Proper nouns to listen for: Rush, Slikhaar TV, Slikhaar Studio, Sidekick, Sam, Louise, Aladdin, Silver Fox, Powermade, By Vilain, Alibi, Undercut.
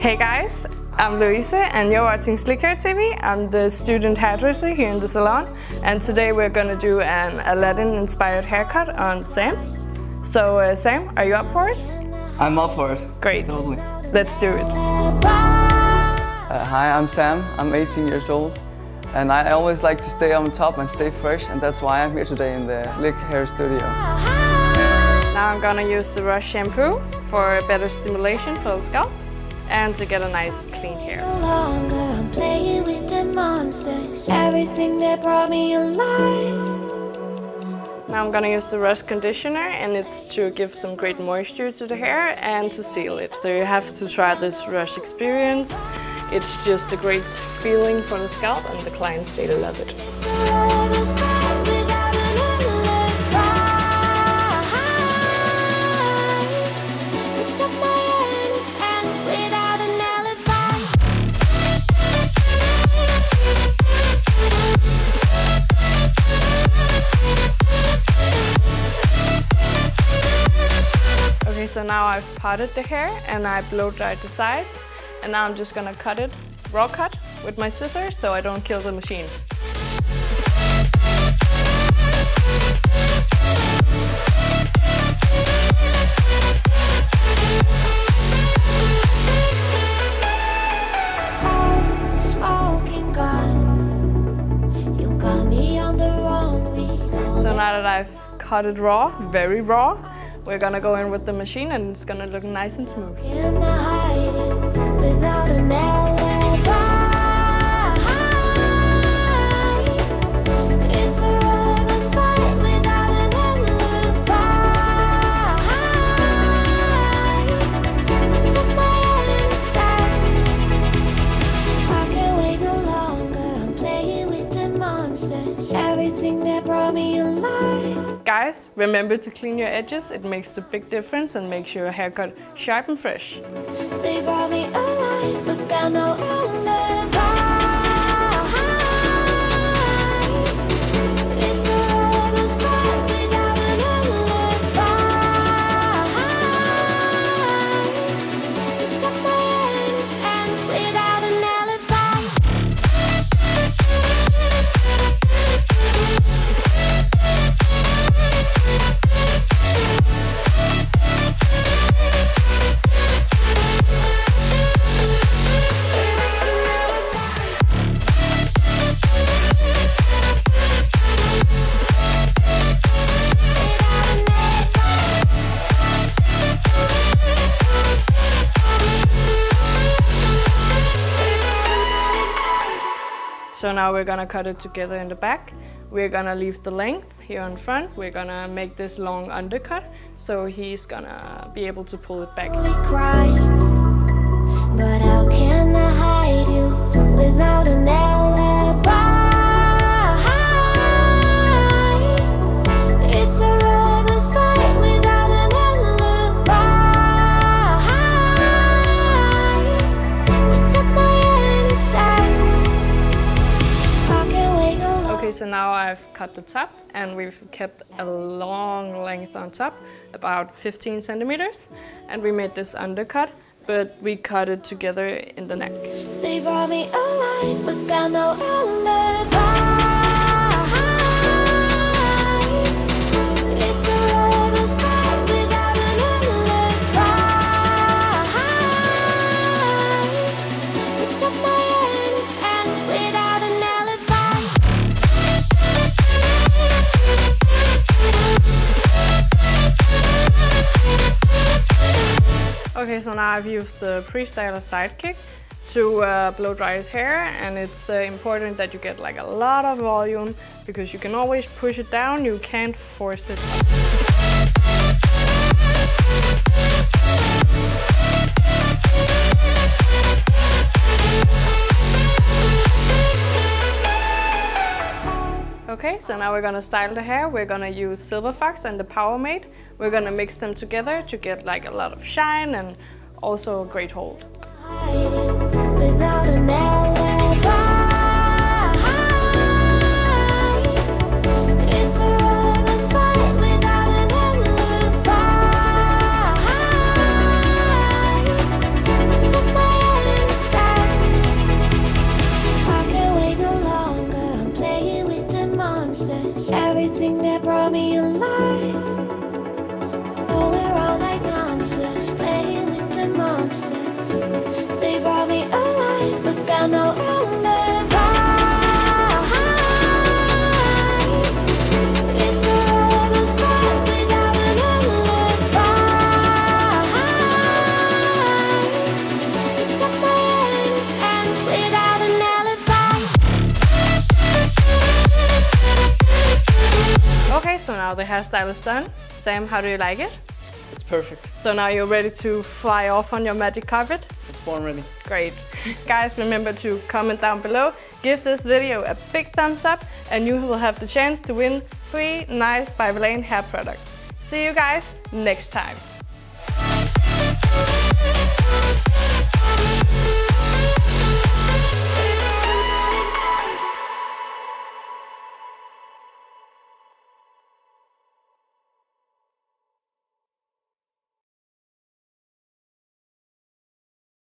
Hey guys, I'm Louise and you're watching Slikhaar TV. I'm the student hairdresser here in the salon, and today we're gonna do an Aladdin inspired haircut on Sam. So Sam, are you up for it? I'm up for it. Great. Totally. Let's do it. Hi, I'm Sam. I'm 18 years old and I always like to stay on top and stay fresh, and that's why I'm here today in the Slikhaar Studio. Now I'm gonna use the Rush shampoo for better stimulation for the scalp and to get a nice clean hair. Now I'm gonna use the Rush conditioner, and it's to give some great moisture to the hair and to seal it. So you have to try this Rush experience. It's just a great feeling for the scalp, and the clients say they love it. So now I've parted the hair and I blow dried the sides, and now I'm just gonna cut it, raw cut, with my scissors so I don't kill the machine. So now that I've cut it raw, very raw, we're gonna go in with the machine and it's gonna look nice and smooth. Guys, remember to clean your edges. It makes the big difference and makes your haircut sharp and fresh. They brought me alive, but got no end of life. It's a lover's fight without an alibi. It's a man's hands without an alibi. So now we're gonna cut it together in the back. We're gonna leave the length here in front. We're gonna make this long undercut, so he's gonna be able to pull it back. But how can I hide you without an alibi? It's a lover's fight without an alibi. It took my innocence. Okay, so now I've cut the top, and we've kept a long length on top, about 15 centimeters, and we made this undercut, but we cut it together in the neck. They brought me alive, but got no alibi. Okay, so now I've used the pre-styler Sidekick to blow dry his hair, and it's important that you get like a lot of volume, because you can always push it down, you can't force it up. Okay, so now we're gonna style the hair. We're gonna use Silver Fox and the Powermade. We're gonna mix them together to get like a lot of shine and also a great hold. now the hairstyle is done. Sam, how do you like it? It's perfect. So now you're ready to fly off on your magic carpet? It's born ready. Great. Guys, remember to comment down below, give this video a big thumbs up, and you will have the chance to win 3 nice By Vilain hair products. See you guys next time.